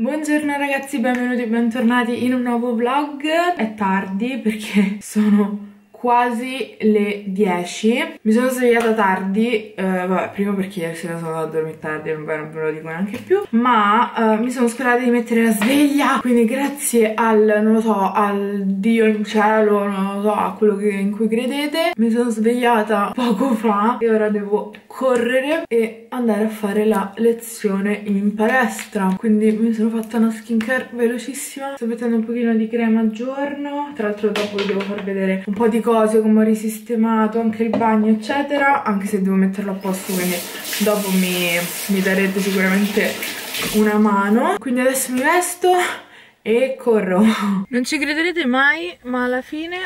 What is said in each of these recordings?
Buongiorno ragazzi, benvenuti e bentornati in un nuovo vlog. È tardi perché sono quasi le 10. Mi sono svegliata tardi, vabbè, prima perché ieri sera sono andata a dormire tardi, non ve lo dico neanche più, ma mi sono scordata di mettere la sveglia, quindi grazie al, non lo so, al Dio in cielo, non lo so, a quello che, in cui credete, mi sono svegliata poco fa e ora devo correre e andare a fare la lezione in palestra. Quindi mi sono fatta una skincare velocissima, sto mettendo un pochino di crema al giorno, tra l'altro dopo vi devo far vedere un po' di cose, come ho risistemato anche il bagno eccetera, anche se devo metterlo a posto, quindi dopo mi darete sicuramente una mano. Quindi adesso mi vesto e corro. Non ci crederete mai, ma alla fine,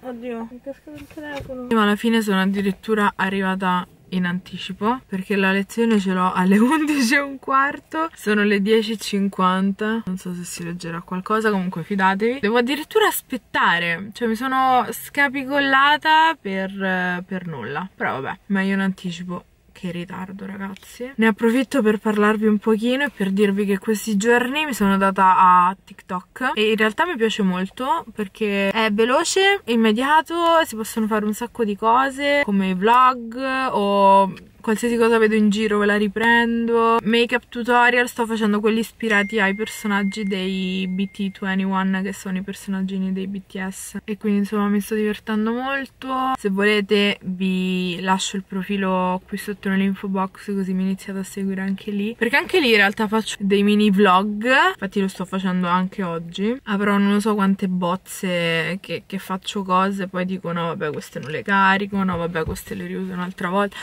oddio, mi è cascato il telefono, ma alla fine sono addirittura arrivata in anticipo perché la lezione ce l'ho alle 11:15, sono le 10:50, non so se si leggerà qualcosa, comunque fidatevi. Devo addirittura aspettare, cioè mi sono scapicollata per nulla, però vabbè, meglio in anticipo che ritardo ragazzi. Ne approfitto per parlarvi un pochino e per dirvi che questi giorni mi sono data a TikTok e in realtà mi piace molto perché è veloce, immediato, si possono fare un sacco di cose come vlog o qualsiasi cosa vedo in giro ve la riprendo, make up tutorial. Sto facendo quelli ispirati ai personaggi dei BT21, che sono i personaggini dei BTS, e quindi insomma mi sto divertendo molto. Se volete vi lascio il profilo qui sotto nell'info box, così mi iniziate a seguire anche lì, perché anche lì in realtà faccio dei mini vlog, infatti lo sto facendo anche oggi. Avrò non so quante bozze che faccio cose, poi dico no vabbè queste non le carico, no vabbè queste le riuso un'altra volta.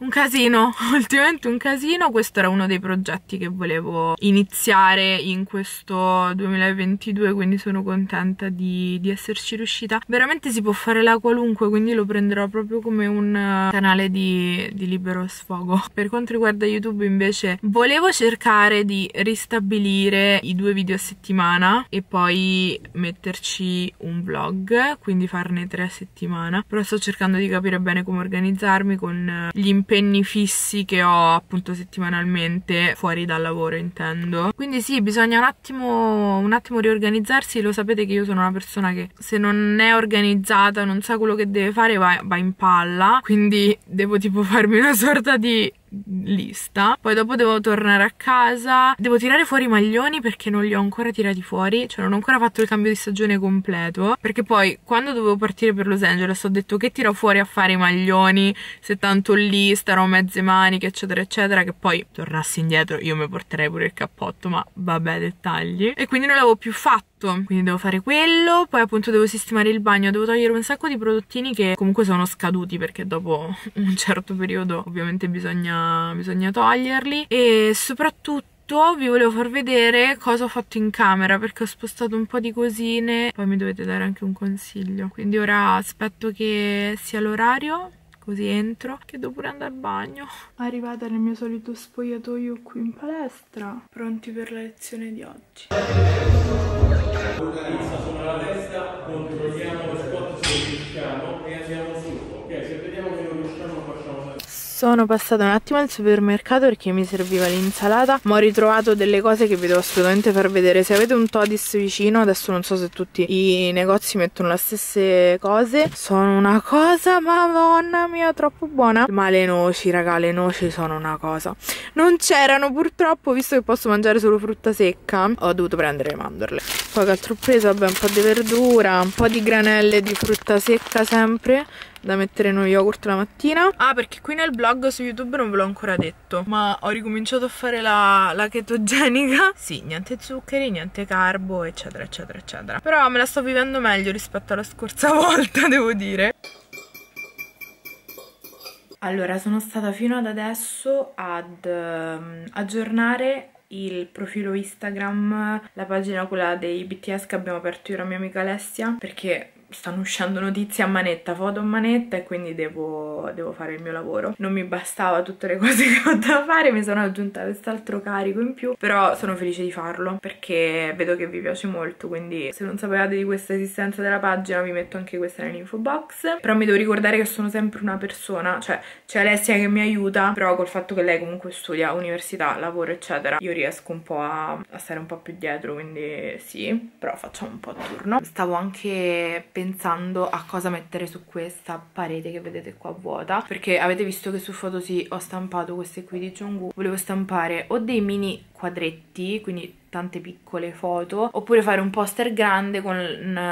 Un casino, ultimamente un casino. Questo era uno dei progetti che volevo iniziare in questo 2022, quindi sono contenta di esserci riuscita. Veramente si può fare la qualunque, quindi lo prenderò proprio come un canale di libero sfogo. Per quanto riguarda YouTube invece volevo cercare di ristabilire i 2 video a settimana e poi metterci un vlog, quindi farne 3 a settimana, però sto cercando di capire bene come organizzarmi con gli impegni fissi che ho appunto settimanalmente fuori dal lavoro, intendo. Quindi sì, bisogna un attimo riorganizzarsi. Lo sapete che io sono una persona che se non è organizzata, non sa quello che deve fare, va in palla, quindi devo tipo farmi una sorta di lista. Poi dopo devo tornare a casa, devo tirare fuori i maglioni perché non li ho ancora tirati fuori, cioè non ho ancora fatto il cambio di stagione completo, perché poi quando dovevo partire per Los Angeles ho detto che tiro fuori a fare i maglioni se tanto lì starò mezze maniche eccetera eccetera, che poi tornassi indietro io mi porterei pure il cappotto, ma vabbè, dettagli. E quindi non l'avevo più fatto, quindi devo fare quello. Poi appunto devo sistemare il bagno, devo togliere un sacco di prodottini che comunque sono scaduti, perché dopo un certo periodo ovviamente bisogna toglierli. E soprattutto vi volevo far vedere cosa ho fatto in camera, perché ho spostato un po' di cosine, poi mi dovete dare anche un consiglio. Quindi ora aspetto che sia l'orario, così entro, che devo pure andare al bagno. Arrivata nel mio solito spogliatoio qui in palestra, pronti per la lezione di oggi. Organizza sopra la testa, controlliamo lo spot se lo riusciamo e andiamo su, ok? Se vediamo che non riusciamo lo facciamo. Sono passata un attimo al supermercato perché mi serviva l'insalata, ma ho ritrovato delle cose che vi devo assolutamente far vedere. Se avete un Todis vicino, adesso non so se tutti i negozi mettono le stesse cose, sono una cosa, madonna mia, troppo buona. Ma le noci, raga, le noci sono una cosa. Non c'erano purtroppo, visto che posso mangiare solo frutta secca, ho dovuto prendere le mandorle. Poi che altro ho preso? Vabbè, un po' di verdura, un po' di granelle di frutta secca sempre, da mettere nello yogurt la mattina. Ah, perché qui nel blog su YouTube non ve l'ho ancora detto, ma ho ricominciato a fare la chetogenica. Sì, niente zuccheri, niente carbo eccetera eccetera eccetera, però me la sto vivendo meglio rispetto alla scorsa volta, devo dire. Allora, sono stata fino ad adesso ad aggiornare il profilo Instagram, la pagina quella dei BTS che abbiamo aperto io e la mia amica Alessia, perché stanno uscendo notizie a manetta, foto a manetta, e quindi devo fare il mio lavoro. Non mi bastava tutte le cose che ho da fare, mi sono aggiunta quest'altro carico in più, però sono felice di farlo perché vedo che vi piace molto, quindi se non sapevate di questa esistenza della pagina vi metto anche questa nell'info box. Però mi devo ricordare che sono sempre una persona, cioè c'è Alessia che mi aiuta, però col fatto che lei comunque studia, università, lavoro eccetera, io riesco un po' a stare un po' più dietro, quindi sì, però facciamo un po' a turno. Stavo anche pensando a cosa mettere su questa parete che vedete qua vuota, perché avete visto che su Photosy ho stampato queste qui di Jungwoo. Volevo stampare o dei mini quadretti, quindi tante piccole foto, oppure fare un poster grande con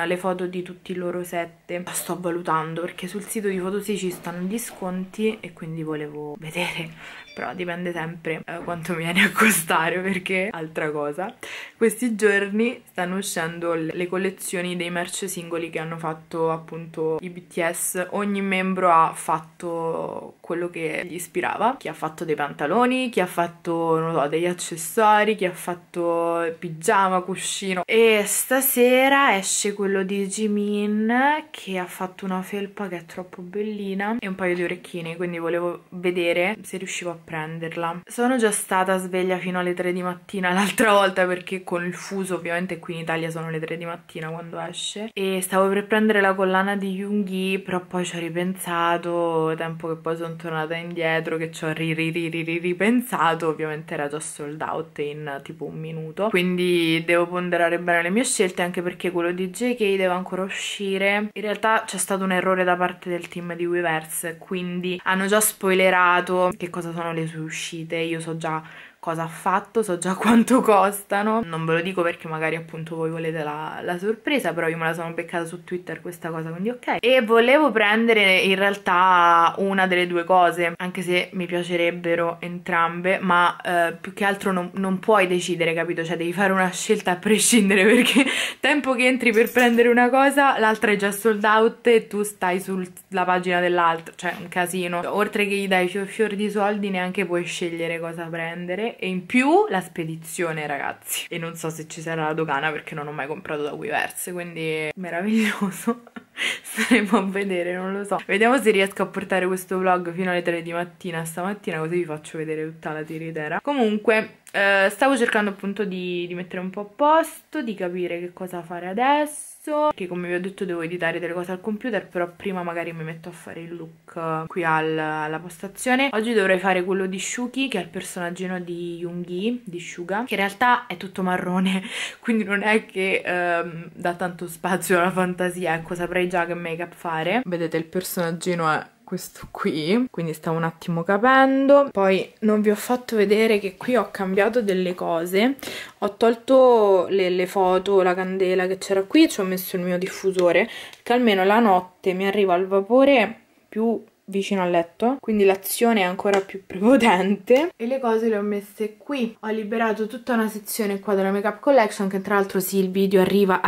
le foto di tutti i loro set. La sto valutando perché sul sito di Photosy ci stanno gli sconti e quindi volevo vedere, però dipende sempre quanto mi viene a costare, perché altra cosa, questi giorni stanno uscendo le collezioni dei merch singoli che hanno fatto appunto i BTS. Ogni membro ha fatto quello che gli ispirava, chi ha fatto dei pantaloni, chi ha fatto non so, degli accessori, chi ha fatto pigiama, cuscino, e stasera esce quello di Jimin che ha fatto una felpa che è troppo bellina e un paio di orecchini, quindi volevo vedere se riuscivo a prenderla. Sono già stata sveglia fino alle 3 di mattina l'altra volta perché con il fuso ovviamente qui in Italia sono le 3 di mattina quando esce, e stavo per prendere la collana di Yoongi, però poi ci ho ripensato, tempo che poi sono tornata indietro, che ci ho ripensato, ovviamente era già sold out in tipo un minuto, quindi devo ponderare bene le mie scelte, anche perché quello di JK deve ancora uscire. In realtà c'è stato un errore da parte del team di Weverse, quindi hanno già spoilerato che cosa sono le sue uscite, io so già cosa ha fatto, so già quanto costano, non ve lo dico perché magari appunto voi volete la sorpresa, però io me la sono beccata su Twitter questa cosa, quindi ok. E volevo prendere in realtà una delle due cose, anche se mi piacerebbero entrambe, ma più che altro non puoi decidere, capito? Cioè devi fare una scelta a prescindere, perché tempo che entri per prendere una cosa, l'altra è già sold out e tu stai sulla pagina dell'altra, cioè un casino. Oltre che gli dai fior di soldi, neanche puoi scegliere cosa prendere, e in più la spedizione, ragazzi, e non so se ci sarà la dogana perché non ho mai comprato da Weverse, quindi meraviglioso. Staremo a vedere, non lo so. Vediamo se riesco a portare questo vlog fino alle 3 di mattina stamattina, così vi faccio vedere tutta la tiritera. Comunque stavo cercando appunto di mettere un po' a posto, di capire che cosa fare adesso, che come vi ho detto devo editare delle cose al computer, però prima magari mi metto a fare il look qui alla postazione. Oggi dovrei fare quello di Shooky, che è il personaggino di Yoongi, di Suga, che in realtà è tutto marrone, quindi non è che dà tanto spazio alla fantasia, ecco, saprei già che make up fare. Vedete, il personaggino è questo qui, quindi stavo un attimo capendo. Poi non vi ho fatto vedere che qui ho cambiato delle cose, ho tolto le foto, la candela che c'era qui, ci ho messo il mio diffusore, che almeno la notte mi arriva il vapore più vicino al letto, quindi l'azione è ancora più prepotente, e le cose le ho messe qui. Ho liberato tutta una sezione qua della make up collection, che tra l'altro sì, il video arriva,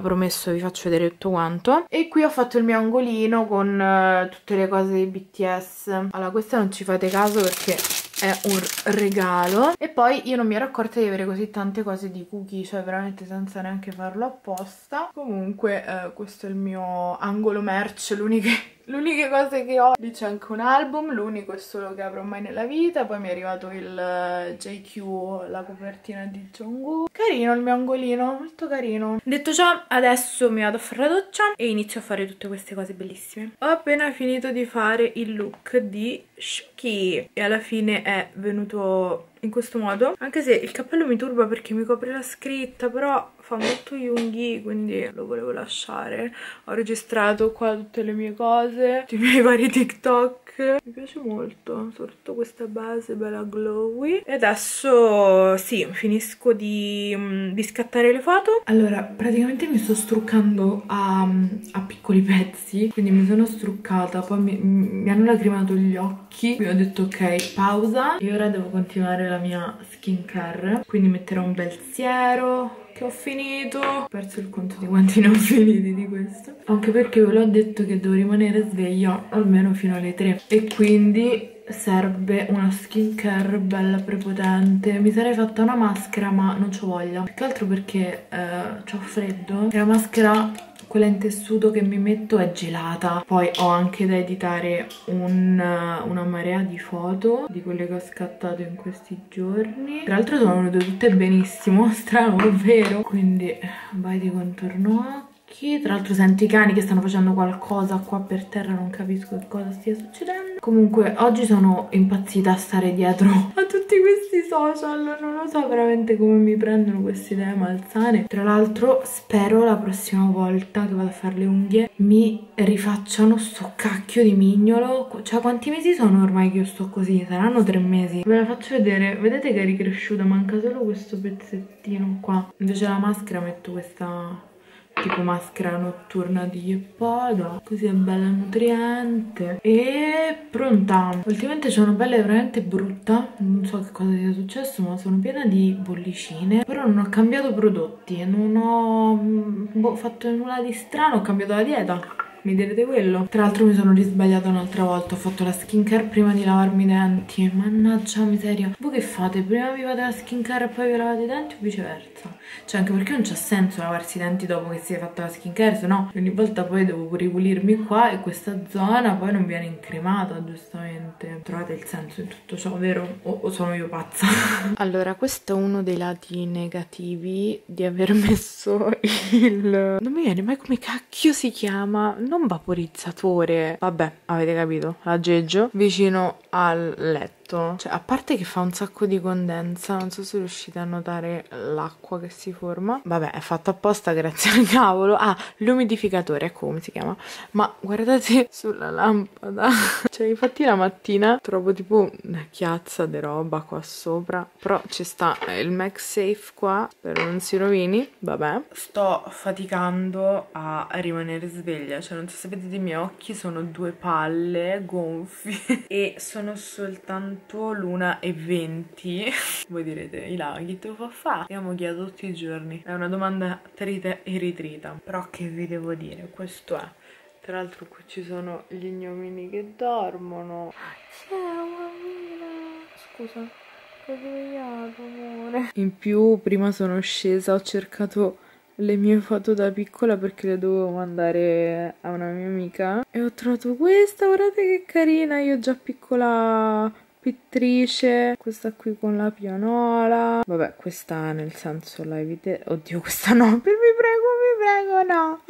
promesso, vi faccio vedere tutto quanto. E qui ho fatto il mio angolino con tutte le cose di BTS. Allora, questa non ci fate caso perché è un regalo, e poi io non mi ero accorta di avere così tante cose di cookie, cioè veramente senza neanche farlo apposta. Comunque questo è il mio angolo merch, l'unica cosa che ho. Lì c'è anche un album, l'unico e solo che avrò mai nella vita. Poi mi è arrivato il JQ, la copertina di Jungwoo. Carino il mio angolino, molto carino. Detto ciò, adesso mi vado a fare la doccia e inizio a fare tutte queste cose bellissime. Ho appena finito di fare il look di Shooky e alla fine è venuto in questo modo, anche se il cappello mi turba perché mi copre la scritta, però fa molto Yoongi, quindi lo volevo lasciare. Ho registrato qua tutte le mie cose, i miei vari TikTok, mi piace molto, soprattutto questa base bella glowy. E adesso sì, finisco di scattare le foto. Allora, praticamente mi sto struccando a piccoli pezzi, quindi mi sono struccata, poi mi hanno lacrimato gli occhi, quindi ho detto ok, pausa, e ora devo continuare la mia skincare, quindi metterò un bel siero che ho finito, ho perso il conto di quanti ne ho finiti di questo, anche perché ve l'ho detto che devo rimanere sveglia almeno fino alle 3 e quindi serve una skincare bella prepotente. Mi sarei fatta una maschera ma non c'ho voglia, più che altro perché c'ho freddo e la maschera quella in tessuto che mi metto è gelata. Poi ho anche da editare una marea di foto di quelle che ho scattato in questi giorni. Tra l'altro sono venute tutte benissimo, strano, vero? Quindi vai di contorno occhi. Tra l'altro sento i cani che stanno facendo qualcosa qua per terra, non capisco che cosa stia succedendo. Comunque oggi sono impazzita a stare dietro a tutti questi social, non lo so veramente come mi prendono queste idee malsane. Tra l'altro spero la prossima volta che vado a fare le unghie mi rifacciano sto cacchio di mignolo. Cioè, quanti mesi sono ormai che io sto così? Saranno 3 mesi. Ve la faccio vedere, vedete che è ricresciuta, manca solo questo pezzettino qua. Invece la maschera metto questa tipo maschera notturna di Yeppoda, così è bella nutriente e pronta. Ultimamente c'è una pelle veramente brutta, non so che cosa sia successo, ma sono piena di bollicine. Però non ho cambiato prodotti, non ho fatto nulla di strano, ho cambiato la dieta. Mi direte quello? Tra l'altro mi sono risbagliata un'altra volta, ho fatto la skincare prima di lavarmi i denti. Mannaggia miseria. Voi che fate? Prima vi fate la skincare e poi vi lavate i denti o viceversa? Cioè, anche perché non c'ha senso lavarsi i denti dopo che si è fatta la skincare, se no ogni volta poi devo ripulirmi qua e questa zona poi non viene incremata, giustamente. Trovate il senso in tutto ciò, vero? O sono io pazza? Allora, questo è uno dei lati negativi di aver messo il... non mi viene mai come cacchio si chiama... non vaporizzatore, vabbè, avete capito, l'aggeggio vicino al letto. Cioè, a parte che fa un sacco di condensa, non so se riuscite a notare l'acqua che si forma. Vabbè, è fatto apposta, grazie al cavolo. Ah, l'umidificatore, ecco come si chiama. Ma guardate sulla lampada. Cioè, infatti la mattina trovo tipo una chiazza di roba qua sopra. Però ci sta il MagSafe qua, spero non si rovini. Vabbè. Sto faticando a rimanere sveglia. Cioè, non so se vedete, i miei occhi sono 2 palle gonfie e sono soltanto l'1:20. Voi direte, Ilaria, che te fa fare? Siamo chi tutti i giorni. È una domanda trita e ritrita. Però che vi devo dire, questo è. Tra l'altro qui ci sono gli gnomini che dormono. Ciao mamma. Scusa, ho svegliato, amore. In più, prima sono scesa, ho cercato le mie foto da piccola perché le dovevo mandare a una mia amica e ho trovato questa, guardate che carina, io già piccola pittrice, questa qui con la pianola. Vabbè, questa nel senso la evite, oddio questa no, mi prego no,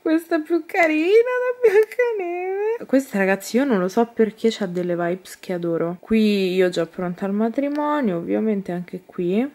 questa è più carina da Biancaneve. Questa, ragazzi, io non lo so perché c'ha delle vibes che adoro. Qui io già pronta al matrimonio, ovviamente anche qui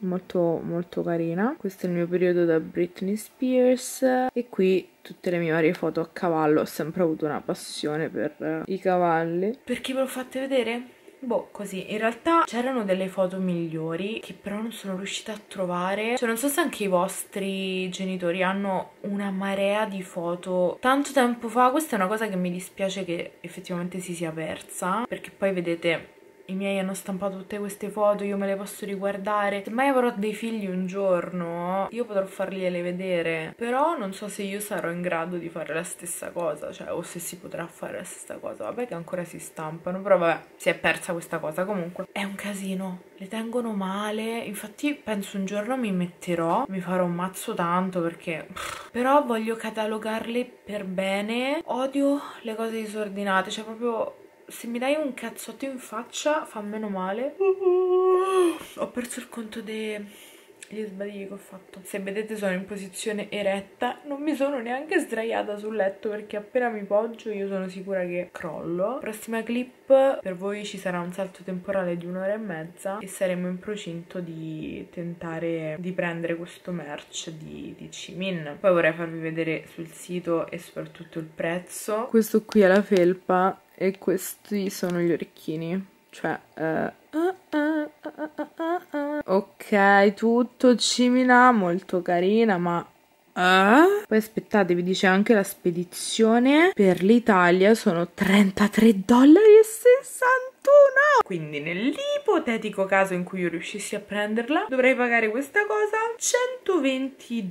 molto molto carina. Questo è il mio periodo da Britney Spears e qui tutte le mie varie foto a cavallo. Ho sempre avuto una passione per i cavalli. Perché ve l'ho fatte vedere? Boh, così. In realtà c'erano delle foto migliori che però non sono riuscita a trovare. Cioè, non so se anche i vostri genitori hanno una marea di foto tanto tempo fa. Questa è una cosa che mi dispiace che effettivamente si sia persa, perché poi vedete, i miei hanno stampato tutte queste foto, io me le posso riguardare. Se mai avrò dei figli un giorno, io potrò fargliele vedere. Però non so se io sarò in grado di fare la stessa cosa, cioè, o se si potrà fare la stessa cosa. Vabbè che ancora si stampano, però vabbè, si è persa questa cosa. Comunque è un casino, le tengono male. Infatti penso un giorno mi metterò, mi farò un mazzo tanto perché... però voglio catalogarle per bene. Odio le cose disordinate, cioè proprio... se mi dai un cazzotto in faccia fa meno male. Ho perso il conto degli sbadigli che ho fatto. Se vedete sono in posizione eretta, non mi sono neanche sdraiata sul letto perché appena mi poggio io sono sicura che crollo. Prossima clip per voi ci sarà un salto temporale di 1 ora e mezza e saremo in procinto di tentare di prendere questo merch di Jimin. Poi vorrei farvi vedere sul sito e soprattutto il prezzo. Questo qui è la felpa e questi sono gli orecchini. Cioè ok, tutto Jimin, molto carina, ma poi aspettate, vi dice anche la spedizione per l'Italia, sono $33,61. Quindi nell'ipotetico caso in cui io riuscissi a prenderla dovrei pagare questa cosa $120,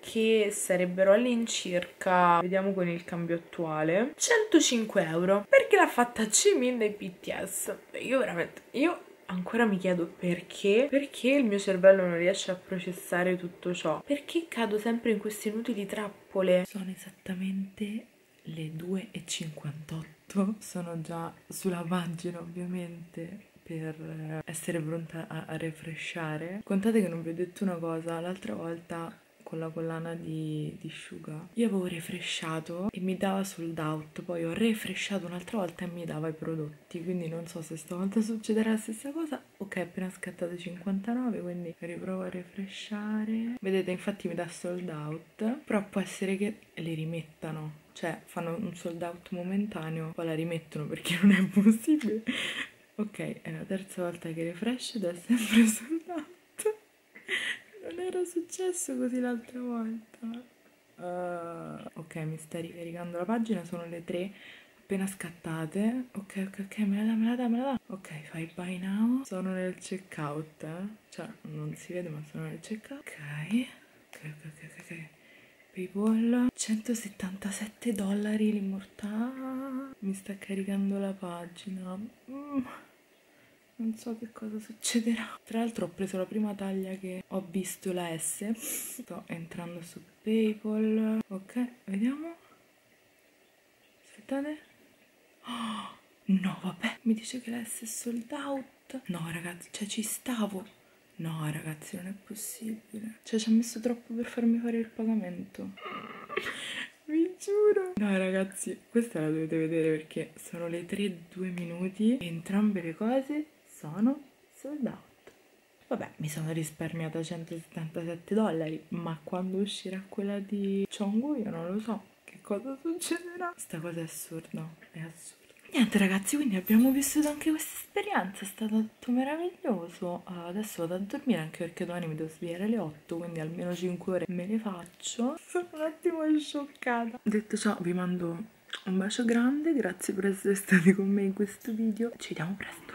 che sarebbero all'incirca, vediamo con il cambio attuale, €105, perché l'ha fatta Jimin dei BTS. Io veramente, io ancora mi chiedo perché il mio cervello non riesce a processare tutto ciò, perché cado sempre in queste inutili trappole. Sono esattamente le 2:58, sono già sulla pagina ovviamente per essere pronta a refreshare. Contate che non vi ho detto una cosa, l'altra volta con la collana di Suga io avevo refreshato e mi dava sold out, poi ho refreshato un'altra volta e mi dava i prodotti, quindi non so se stavolta succederà la stessa cosa. Ok, appena scattate 59, quindi riprovo a refreshare, vedete, infatti mi dà sold out, però può essere che le rimettano, cioè fanno un sold out momentaneo, poi la rimettono perché non è possibile. Ok, è la terza volta che refresh ed è sempre sold out. Non era successo così l'altra volta. Ok, mi sta ricaricando la pagina, sono le 3 appena scattate. Ok, me la dà. Ok, fai buy now. Sono nel checkout, cioè non si vede ma sono nel checkout. Ok. PayPal, $177 l'immortale. Mi sta caricando la pagina. Non so che cosa succederà. Tra l'altro ho preso la prima taglia che ho visto, la S. Sto entrando su PayPal. Ok, vediamo. Aspettate. Oh, no, vabbè. Mi dice che la S è sold out. No, ragazzi, cioè ci stavo. No, ragazzi, non è possibile. Cioè ci ha messo troppo per farmi fare il pagamento. Vi giuro. No ragazzi, questa la dovete vedere perché sono le 3:02 e entrambe le cose sono sold out. Vabbè, mi sono risparmiata $177, ma quando uscirà quella di Jungwoo io non lo so che cosa succederà. Sta cosa è assurda, è assurda. Niente ragazzi, quindi abbiamo vissuto anche questa esperienza, è stato tutto meraviglioso. Adesso vado a dormire anche perché domani mi devo svegliare alle 8, quindi almeno 5 ore me le faccio. Sono un attimo scioccata. Detto ciò, vi mando un bacio grande, grazie per essere stati con me in questo video. Ci vediamo presto.